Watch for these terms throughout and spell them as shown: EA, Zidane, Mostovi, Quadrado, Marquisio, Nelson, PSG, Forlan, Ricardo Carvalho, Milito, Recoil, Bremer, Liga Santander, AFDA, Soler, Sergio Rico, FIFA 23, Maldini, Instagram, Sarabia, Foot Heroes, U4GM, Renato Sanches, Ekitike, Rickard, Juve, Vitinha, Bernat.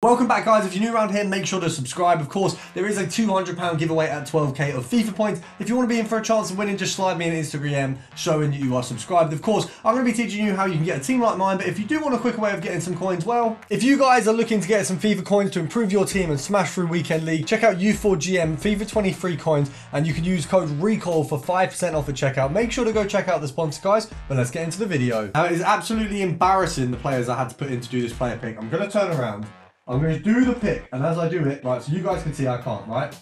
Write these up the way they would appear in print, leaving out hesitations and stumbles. Welcome back, guys. If you're new around here, make sure to subscribe. Of course, there is a £200 giveaway at 12k of FIFA points. If you want to be in for a chance of winning, just slide me an Instagram showing you are subscribed. Of course, I'm going to be teaching you how you can get a team like mine, but if you do want a quicker way of getting some coins, well, if you guys are looking to get some FIFA coins to improve your team and smash through Weekend League, check out U4GM FIFA 23 coins, and you can use code RECOIL for 5% off at checkout. Make sure to go check out the sponsor, guys, but let's get into the video. Now, it is absolutely embarrassing the players I had to put in to do this player pick. I'm going to turn around. I'm going to do the pick, and as I do it, right, so you guys can see I can't, right?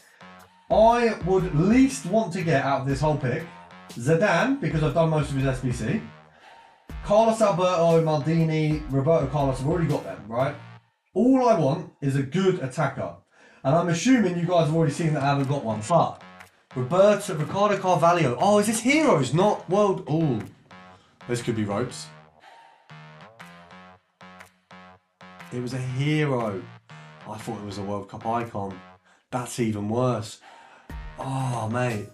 I would least want to get out of this whole pick Zidane, because I've done most of his SBC. Carlos Alberto, Maldini, Roberto Carlos, I've already got them, right? All I want is a good attacker. And I'm assuming you guys have already seen that I haven't got one, but Ricardo Carvalho. Oh, is this Heroes, not World? Oh, this could be ropes. It was a hero. I thought it was a World Cup icon. That's even worse. Oh, mate.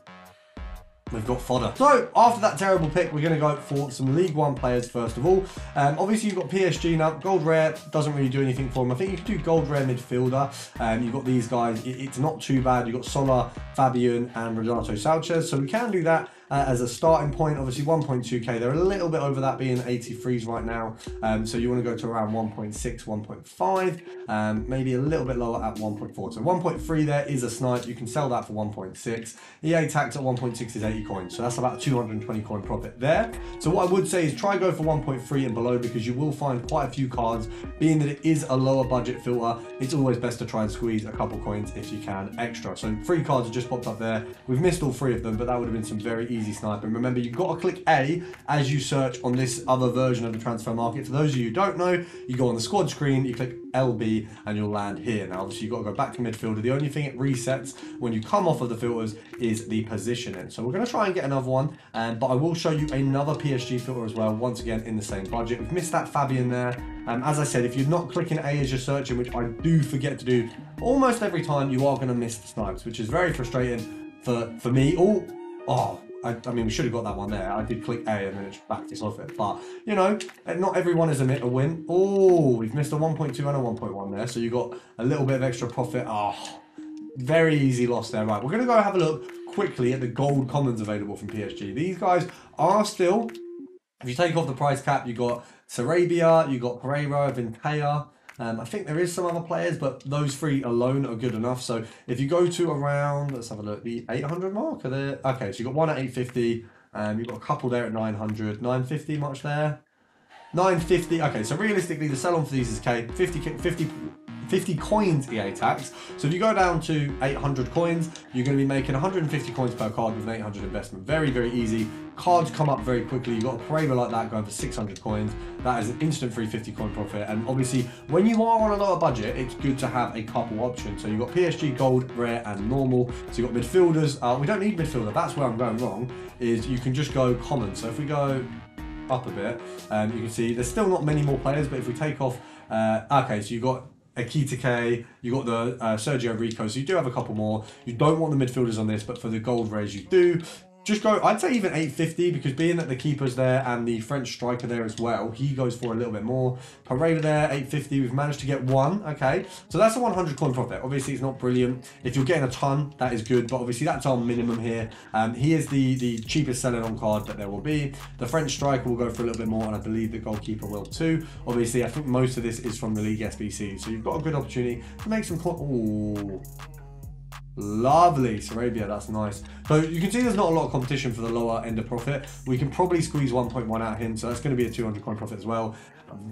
We've got fodder. So, after that terrible pick, we're going to go for some League One players first of all. Obviously, you've got PSG now. Gold Rare doesn't really do anything for him. I think you can do Gold Rare midfielder. You've got these guys. It's not too bad. You've got Soler, Fabian, and Renato Sanches. So, we can do that as a starting point. Obviously, 1.2k. They're a little bit over that, being 83s right now. So, you want to go to around 1.6, 1.5. Maybe a little bit lower at 1.4. So, 1.3 there is a snipe. You can sell that for 1.6. EA tax at 1.6 is 80. Coins, so that's about 220 coin profit there. So what I would say is try go for 1.3 and below, because you will find quite a few cards. Being that it is a lower budget filter, it's always best to try and squeeze a couple coins if you can extra. So three cards have just popped up there. We've missed all three of them, but that would have been some very easy sniping. Remember, you've got to click A as you search on this other version of the transfer market. For those of you who don't know, you go on the squad screen, you click LB, and you'll land here. Now obviously you've got to go back to midfielder. The only thing it resets when you come off of the filters is the positioning. So we're going to try and get another one, but I will show you another PSG filter as well, once again in the same budget. We've missed that Fabian there. As I said, if you're not clicking A as you're searching, which I do forget to do almost every time, you are going to miss the snipes, which is very frustrating for me. I mean, we should have got that one there. I did click A and then it just backed us off it. But, you know, not everyone is a win. Oh, we've missed a 1.2 and a 1.1 there. So you got a little bit of extra profit. Oh, very easy loss there. Right, we're going to go have a look quickly at the gold commons available from PSG. These guys are still, if you take off the price cap, you got Sarabia, you got Pereiro, Vitinha. I think there is some other players, but those three alone are good enough. So if you go to around, let's have a look, the 800 mark, are there? Okay, so you've got one at 850, you've got a couple there at 900, 950 much there, 950. Okay, so realistically, the sell on for these is K, 50 coins EA tax. So if you go down to 800 coins, you're going to be making 150 coins per card with an 800 investment. Very, very easy. Cards come up very quickly. You've got a Pereira like that going for 600 coins. That is an instant 350 coin profit. And obviously, when you are on a lower budget, it's good to have a couple options. So you've got PSG, Gold, Rare, and Normal. So you've got midfielders. We don't need midfielder. That's where I'm going wrong, is you can just go common. So if we go up a bit, you can see there's still not many more players, but if we take off, okay, so you've got Ekitike, you got the Sergio Rico, so you do have a couple more. You don't want the midfielders on this, but for the gold rays you do. Just go, I'd say even 850, because being that the keeper's there and the French striker there as well, he goes for a little bit more. Pereira there, 850, we've managed to get one, okay. So that's a 100 coin profit. Obviously, it's not brilliant. If you're getting a ton, that is good, but obviously that's our minimum here. He is the cheapest selling on card that there will be. The French striker will go for a little bit more, and I believe the goalkeeper will too. Obviously, I think most of this is from the League SBC, so you've got a good opportunity to make some coin. Ooh. Lovely, Sarabia, that's nice. So you can see there's not a lot of competition for the lower end of profit. We can probably squeeze 1.1 out of him, so that's going to be a 200 coin profit as well.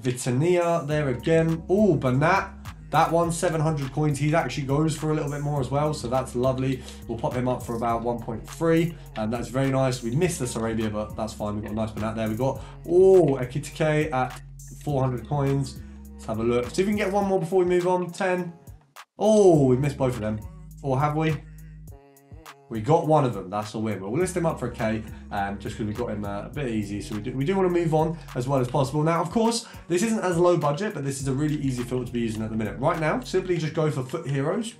Vitinha there again. Oh, Bernat, that one, 700 coins. He actually goes for a little bit more as well, so that's lovely. We'll pop him up for about 1.3, and that's very nice. We missed the Sarabia, but that's fine. We've got a nice Bernat there. We've got, oh, Ekitike at 400 coins. Let's have a look. See if we can get one more before we move on. 10. Oh, we missed both of them. Or have we? We got one of them. That's a win. We'll list him up for a K, just because we got him a bit easy. So we do want to move on as well as possible. Now, of course, this isn't as low budget, but this is a really easy filter to be using at the minute. Right now, simply just go for Foot Heroes.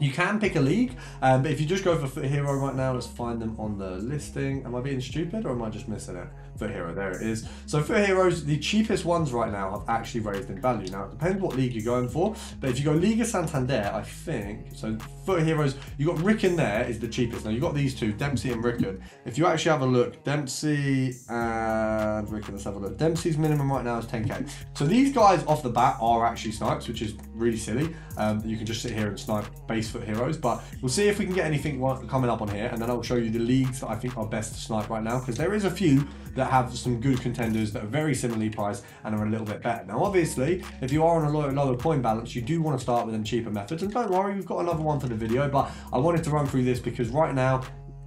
You can pick a league, but if you just go for Foot Hero right now, let's find them on the listing. Am I being stupid or am I just missing it? Foot Hero, there it is. So Foot Heroes, the cheapest ones right now have actually raised in value. Now, it depends what league you're going for, but if you go Liga Santander, I think, so Foot Heroes, you got Rick in there is the cheapest. Now, you got these two, Dempsey and Rickard. If you actually have a look, Dempsey and Rickard, let's have a look. Dempsey's minimum right now is 10K. So these guys off the bat are actually snipes, which is really silly. You can just sit here and snipe base Foot Heroes, but we'll see if we can get anything coming up on here, and then I'll show you the leagues that I think are best to snipe right now, because there is a few that have some good contenders that are very similarly priced and are a little bit better. Now obviously, if you are on a lower coin balance, you do want to start with them cheaper methods, and don't worry, we've got another one for the video, but I wanted to run through this because right now,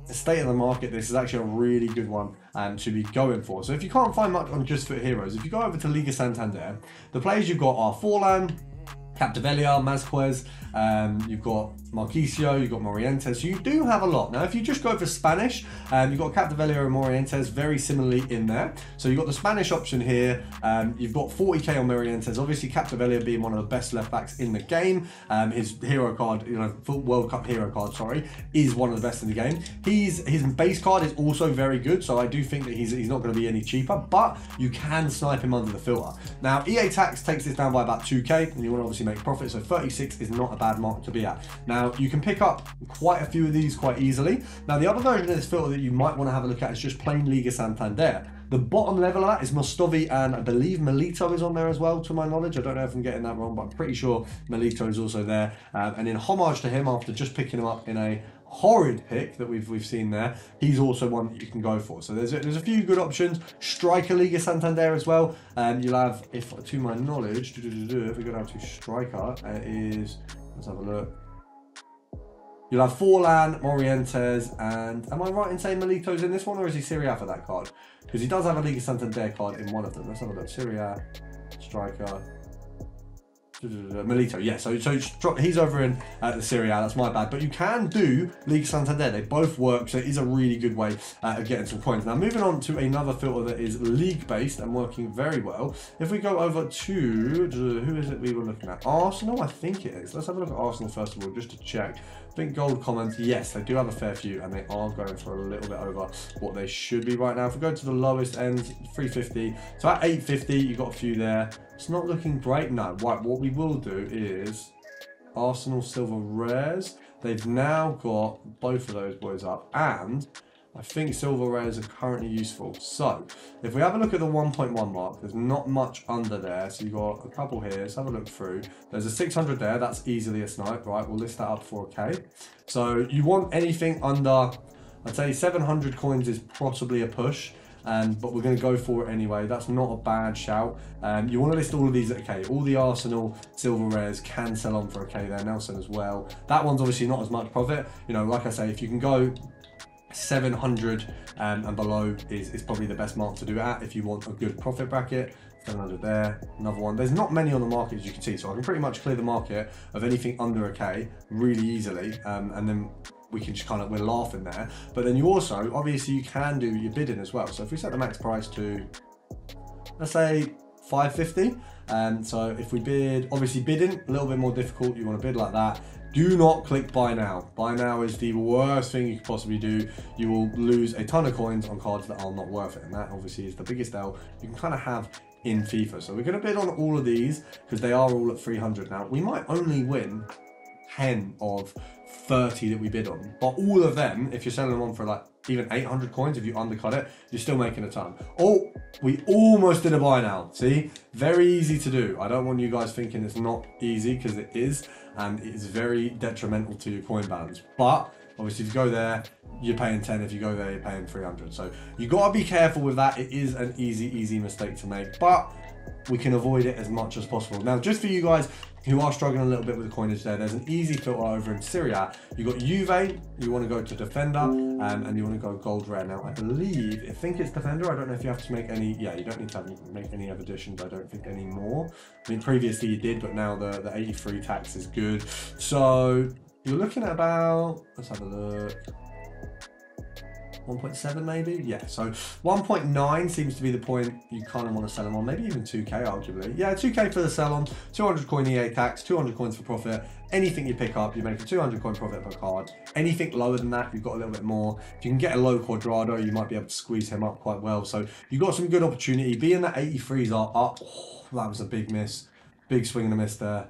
the state of the market, this is actually a really good one to be going for. So if you can't find much on just Foot Heroes, if you go over to Liga Santander, the players you've got are Forlan, Capdevila, Masquez, you've got Marquisio, you've got Morientes, so you do have a lot. Now, if you just go for Spanish, you've got Capdevila and Morientes very similarly in there. So you've got the Spanish option here, you've got 40K on Morientes, obviously Capdevila being one of the best left backs in the game. His hero card, you know, World Cup hero card, sorry, is one of the best in the game. His base card is also very good, so I do think that he's not going to be any cheaper, but you can snipe him under the filter. Now, EA Tax takes this down by about 2K, and you want to obviously make profit, so 36 is not a bad mark to be at. Now you can pick up quite a few of these quite easily. Now the other version of this filter that you might want to have a look at is just plain Liga Santander. The bottom level of that is Mostovi, and I believe Milito is on there as well, to my knowledge. I don't know if I'm getting that wrong, but I'm pretty sure Milito is also there. And in homage to him, after just picking him up in a horrid pick that we've seen there, he's also one that you can go for. So there's a few good options. Striker Liga Santander as well. You'll have, if to my knowledge, if we go down to striker, it is, let's have a look. You'll have Forlan, Morientes, and am I right in saying Milito's in this one, or is he Serie A for that card? Because he does have a Liga Santander card in one of them. Let's have a look. Serie A, striker, Milito, yeah, so he's over in the Serie A, that's my bad, but you can do Liga Santander, they both work, so it is a really good way of getting some coins. Now moving on to another filter that is league based and working very well, if we go over to, who is it we were looking at, Arsenal I think it is, let's have a look at Arsenal first of all just to check. I think gold comments, yes, they do have a fair few and they are going for a little bit over what they should be right now. If we go to the lowest end, 350, so at 850 you've got a few there. It's not looking great. No, right, what we will do is Arsenal Silver Rares. They've now got both of those boys up, and I think Silver Rares are currently useful. So if we have a look at the 1.1 mark, there's not much under there. So you've got a couple here. Let's have a look through. There's a 600 there. That's easily a snipe, right? We'll list that up for 4K. So you want anything under, I'd say 700 coins is possibly a push. But we're going to go for it anyway. That's not a bad shout. You want to list all of these at a K. All the Arsenal Silver Rares can sell on for a K there. Nelson as well. That one's obviously not as much profit. You know, like I say, if you can go 700 and below is probably the best mark to do it at if you want a good profit bracket. 700 there, another one. There's not many on the market, as you can see, so I can pretty much clear the market of anything under a K really easily, and then we can just kind of, we're laughing there. But then you also, obviously you can do your bidding as well. So if we set the max price to, let's say 550, and so if we bid, obviously bidding, a little bit more difficult, you want to bid like that. Do not click buy now. Buy now is the worst thing you could possibly do. You will lose a ton of coins on cards that are not worth it. And that obviously is the biggest L you can kind of have in FIFA. So we're going to bid on all of these because they are all at 300 now. We might only win 10 of 30 that we bid on, but all of them, if you're selling them on for like even 800 coins, if you undercut it, you're still making a ton. Oh, we almost did a buy now. See, very easy to do. I don't want you guys thinking it's not easy, because it is, and it is very detrimental to your coin balance. But obviously, if you go there, you're paying 10. If you go there, you're paying 300. So you gotta be careful with that. It is an easy mistake to make, but we can avoid it as much as possible. Now, just for you guys who are struggling a little bit with the coinage there, there's an easy filter over in Serie A. You've got Juve, you want to go to Defender, and you want to go Gold Rare. Now, I think it's Defender. I don't know if you have to make any, yeah, you don't need to make any other additions, I don't think, anymore. I mean, previously you did, but now the 83 tax is good. So you're looking at about, let's have a look. 1.7 maybe? Yeah, so 1.9 seems to be the point you kind of want to sell them on, maybe even 2k arguably. Yeah, 2k for the sell on, 200 coin EA tax, 200 coins for profit. Anything you pick up, you make a 200 coin profit per card. Anything lower than that, you've got a little bit more. If you can get a low Quadrado, you might be able to squeeze him up quite well. So you've got some good opportunity. Being that 83s are up, oh, that was a big miss. Big swing and a miss there.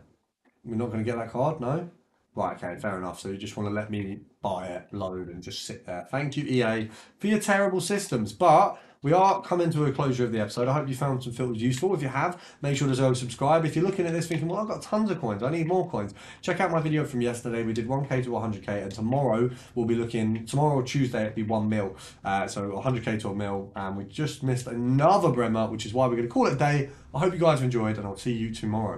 We're not going to get that card, no? Right, okay, fair enough. So you just want to let me buy it, load, and just sit there. Thank you, EA, for your terrible systems. But we are coming to a closure of the episode. I hope you found some filters useful. If you have, make sure to subscribe. If you're looking at this thinking, well, I've got tons of coins, I need more coins, check out my video from yesterday. We did 1k to 100k, and tomorrow we'll be looking, tomorrow or Tuesday, it'll be 1 mil. So 100k to a mil, and we just missed another Bremer, which is why we're going to call it a day. I hope you guys enjoyed, and I'll see you tomorrow.